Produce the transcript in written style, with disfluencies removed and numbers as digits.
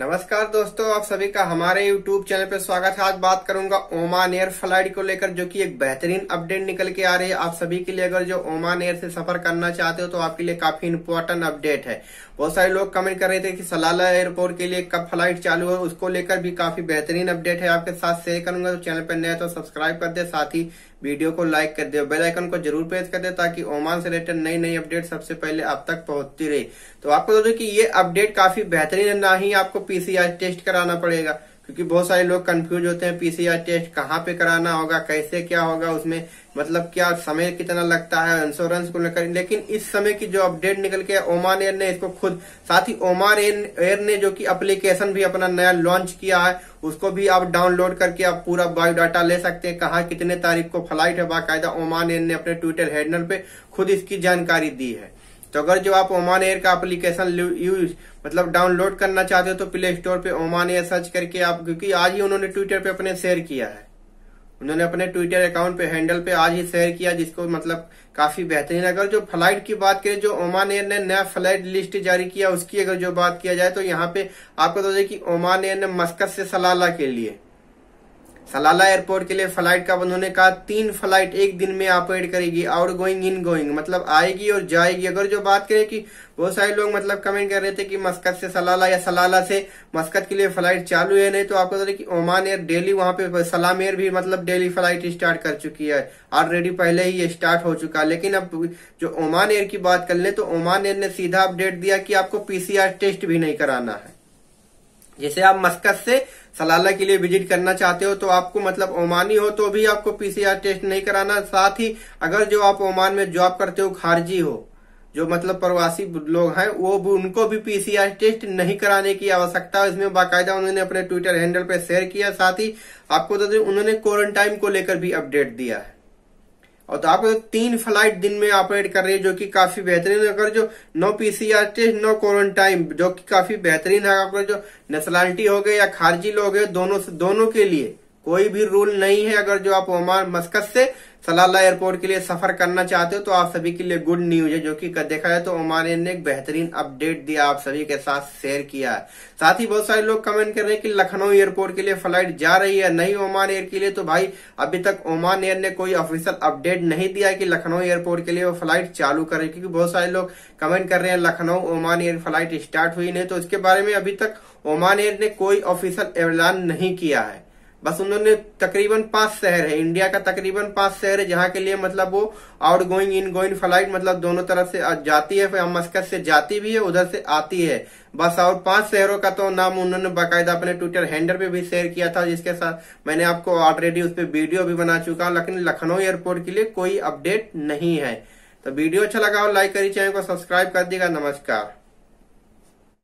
नमस्कार दोस्तों, आप सभी का हमारे YouTube चैनल पर स्वागत है। आज बात करूंगा ओमान एयर फ्लाइट को लेकर, जो कि एक बेहतरीन अपडेट निकल के आ रही है आप सभी के लिए। अगर जो ओमान एयर से सफर करना चाहते हो तो आपके लिए काफी इम्पोर्टेंट अपडेट है। बहुत सारे लोग कमेंट कर रहे थे कि सलाला एयरपोर्ट के लिए कब फ्लाइट चालू है, उसको लेकर भी काफी बेहतरीन अपडेट है आपके साथ शेयर करूंगा। तो चैनल पर नया तो सब्सक्राइब कर दे, साथ ही वीडियो को लाइक कर दे, बेल आइकन को जरूर प्रेस कर दे ताकि ओमान से रिलेटेड नई नई अपडेट सबसे पहले आप तक पहुंचती रहे। तो आपको बता दो कि ये अपडेट काफी बेहतरीन है, ना ही आपको पीसीआर टेस्ट कराना पड़ेगा, क्योंकि बहुत सारे लोग कंफ्यूज होते हैं पीसीआर टेस्ट कहाँ पे कराना होगा, कैसे क्या होगा, उसमें मतलब क्या समय कितना लगता है, इंश्योरेंस को लेकर। लेकिन इस समय की जो अपडेट निकल के ओमान एयर ने इसको खुद, साथ ही ओमान एयर ने जो कि एप्लीकेशन भी अपना नया लॉन्च किया है, उसको भी आप डाउनलोड करके आप पूरा बायोडाटा ले सकते हैं, कहाँ कितने तारीख को फ्लाइट है। बाकायदा ओमान एयर ने अपने ट्विटर हैंडल पे खुद इसकी जानकारी दी है। तो अगर जो आप ओमान एयर का एप्लीकेशन यूज मतलब डाउनलोड करना चाहते हो तो प्ले स्टोर पे ओमान एयर सर्च करके आप, क्योंकि आज ही उन्होंने ट्विटर पे अपने शेयर किया है, उन्होंने अपने ट्विटर अकाउंट पे हैंडल पे आज ही शेयर किया, जिसको मतलब काफी बेहतरीन। अगर जो फ्लाइट की बात करें, जो ओमान एयर ने नया फ्लाइट लिस्ट जारी किया, उसकी अगर जो बात किया जाए तो यहाँ पे आपको बता दें कि ओमान एयर ने मस्कत से सलाला के लिए, सलाला एयरपोर्ट के लिए फ्लाइट का उन्होंने कहा 3 फ्लाइट एक दिन में ऑपरेट करेगी, आउट गोइंग इन गोइंग, मतलब आएगी और जाएगी। अगर जो बात करें कि बहुत सारे लोग मतलब कमेंट कर रहे थे कि मस्कत से सलाला या सलाला से मस्कत के लिए फ्लाइट चालू है नहीं, तो आपको बता दें कि ओमान एयर डेली वहां पे, सलाम एयर भी मतलब डेली फ्लाइट स्टार्ट कर चुकी है ऑलरेडी, पहले ही ये स्टार्ट हो चुका है। लेकिन अब जो ओमान एयर की बात कर ले तो ओमान एयर ने सीधा अपडेट दिया कि आपको पीसीआर टेस्ट भी नहीं कराना है। जैसे आप मस्कत से सलाला के लिए विजिट करना चाहते हो तो आपको मतलब ओमानी हो तो भी आपको पीसीआर टेस्ट नहीं कराना। साथ ही अगर जो आप ओमान में जॉब करते हो, खारजी हो, जो मतलब प्रवासी लोग हैं, वो भी, उनको भी पीसीआर टेस्ट नहीं कराने की आवश्यकता है। इसमें बाकायदा उन्होंने अपने ट्विटर हैंडल पर शेयर किया। साथ ही आपको बता दें उन्होंने क्वारंटाइन को लेकर भी अपडेट दिया है। और तो आपको 3 फ्लाइट दिन में ऑपरेट कर रही है, जो कि काफी बेहतरीन है। अगर जो no PCR test no quarantine, जो कि काफी बेहतरीन है। आपका जो नेशनलिटी हो गए या खारजी लोग हैं, दोनों के लिए कोई भी रूल नहीं है। अगर जो आप ओमान मस्कत से सलाला एयरपोर्ट के लिए सफर करना चाहते हो तो आप सभी के लिए गुड न्यूज है, जो कि देखा जाए तो ओमान एयर ने एक बेहतरीन अपडेट दिया आप सभी के साथ शेयर किया है। साथ ही बहुत सारे लोग कमेंट कर रहे हैं कि लखनऊ एयरपोर्ट के लिए फ्लाइट जा रही है नहीं ओमान एयर के लिए, तो भाई अभी तक ओमान एयर ने कोई ऑफिशियल अपडेट नहीं दिया कि लखनऊ एयरपोर्ट के लिए वो फ्लाइट चालू करे, क्योंकि बहुत सारे लोग कमेंट कर रहे हैं Lucknow Oman air flight start हुई नहीं, तो उसके बारे में अभी तक ओमान एयर ने कोई ऑफिशियल ऐलान नहीं किया है। बस उन्होंने तकरीबन 5 शहर है, इंडिया का तकरीबन 5 शहर है जहाँ के लिए मतलब वो out going in going flight मतलब दोनों तरफ से जाती है, फिर मस्कत से जाती भी है उधर से आती है बस। और 5 शहरों का तो नाम उन्होंने बाकायदा अपने ट्विटर हैंडल पे भी शेयर किया था, जिसके साथ मैंने आपको ऑलरेडी उस पर वीडियो भी बना चुका हूँ। लेकिन लखनऊ एयरपोर्ट के लिए कोई अपडेट नहीं है। तो वीडियो अच्छा लगा हो लाइक करिए, चैनल को सब्सक्राइब कर दीजिएगा। नमस्कार।